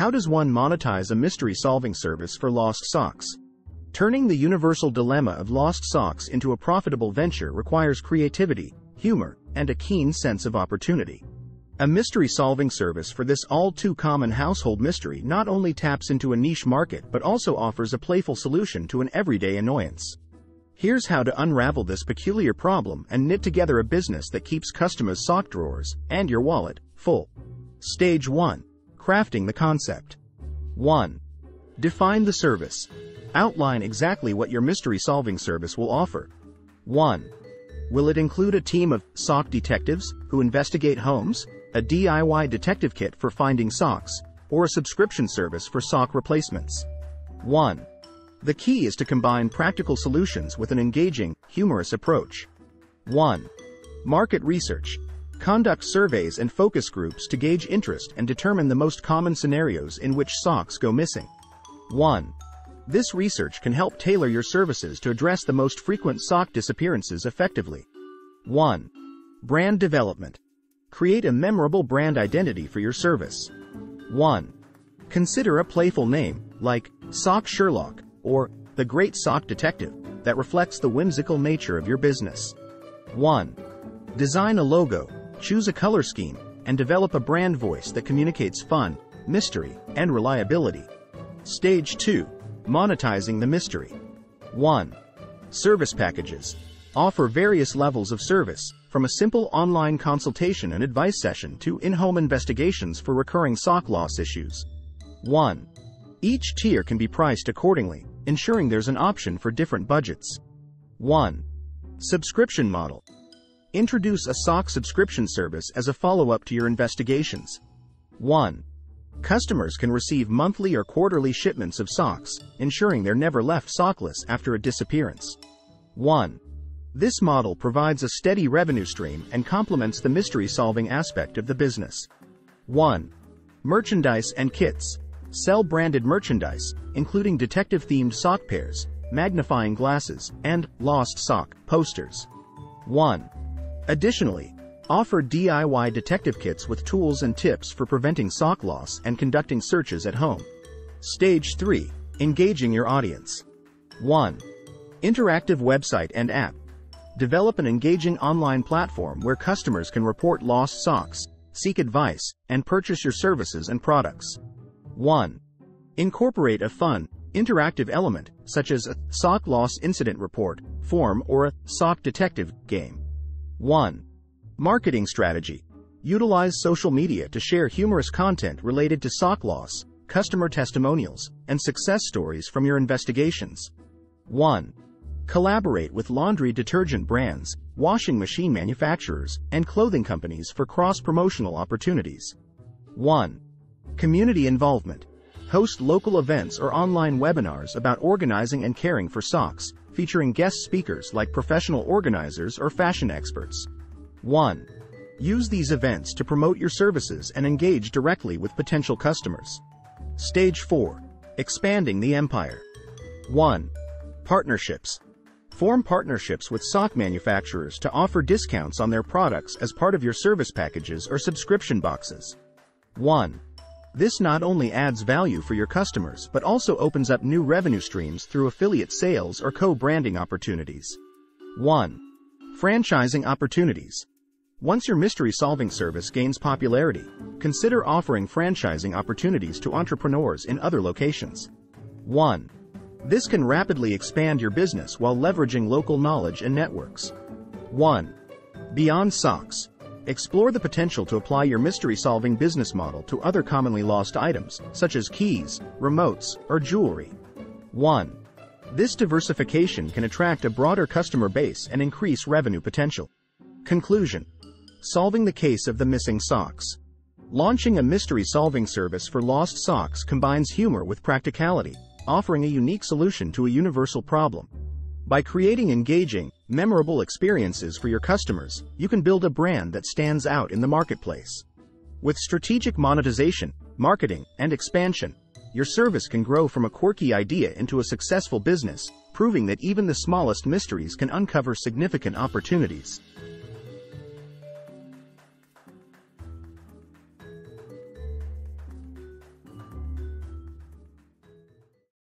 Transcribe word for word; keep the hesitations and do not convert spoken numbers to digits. How does one monetize a mystery-solving service for lost socks? Turning the universal dilemma of lost socks into a profitable venture requires creativity, humor, and a keen sense of opportunity. A mystery-solving service for this all-too-common household mystery not only taps into a niche market but also offers a playful solution to an everyday annoyance. Here's how to unravel this peculiar problem and knit together a business that keeps customers' sock drawers and your wallet full. Stage one. Crafting the concept. one. Define the service. Outline exactly what your mystery-solving service will offer. one. Will it include a team of sock detectives who investigate homes, a D I Y detective kit for finding socks, or a subscription service for sock replacements? one. The key is to combine practical solutions with an engaging, humorous approach. one. Market research. Conduct surveys and focus groups to gauge interest and determine the most common scenarios in which socks go missing. one. This research can help tailor your services to address the most frequent sock disappearances effectively. one. Brand development. Create a memorable brand identity for your service. one. Consider a playful name, like Sock Sherlock, or The Great Sock Detective, that reflects the whimsical nature of your business. one. Design a logo, choose a color scheme, and develop a brand voice that communicates fun, mystery, and reliability. Stage two. Monetizing the mystery. one. Service packages. Offer various levels of service, from a simple online consultation and advice session to in-home investigations for recurring sock loss issues. one. Each tier can be priced accordingly, ensuring there's an option for different budgets. one. Subscription model. Introduce a sock subscription service as a follow-up to your investigations. one. Customers can receive monthly or quarterly shipments of socks, ensuring they're never left sockless after a disappearance. one. This model provides a steady revenue stream and complements the mystery-solving aspect of the business. one. Merchandise and kits. Sell branded merchandise, including detective-themed sock pairs, magnifying glasses, and lost sock posters. one. Additionally, offer D I Y detective kits with tools and tips for preventing sock loss and conducting searches at home. Stage three. Engaging your audience. one. Interactive website and app. Develop an engaging online platform where customers can report lost socks, seek advice, and purchase your services and products. one. Incorporate a fun, interactive element, such as a sock loss incident report form or a sock detective game. one. Marketing strategy. Utilize social media to share humorous content related to sock loss, customer testimonials, and success stories from your investigations. one. Collaborate with laundry detergent brands, washing machine manufacturers, and clothing companies for cross-promotional opportunities. one. Community involvement. Host local events or online webinars about organizing and caring for socks, featuring guest speakers like professional organizers or fashion experts. one. Use these events to promote your services and engage directly with potential customers. Stage four. Expanding the empire. one. Partnerships. Form partnerships with sock manufacturers to offer discounts on their products as part of your service packages or subscription boxes. one. This not only adds value for your customers but also opens up new revenue streams through affiliate sales or co-branding opportunities. one. Franchising opportunities. Once your mystery-solving service gains popularity, consider offering franchising opportunities to entrepreneurs in other locations. one. This can rapidly expand your business while leveraging local knowledge and networks. one. Beyond socks. Explore the potential to apply your mystery-solving business model to other commonly lost items, such as keys, remotes, or jewelry. one. This diversification can attract a broader customer base and increase revenue potential. Conclusion. Solving the case of the missing socks. Launching a mystery-solving service for lost socks combines humor with practicality, offering a unique solution to a universal problem. By creating engaging, memorable experiences for your customers, you can build a brand that stands out in the marketplace. With strategic monetization, marketing, and expansion, your service can grow from a quirky idea into a successful business, proving that even the smallest mysteries can uncover significant opportunities.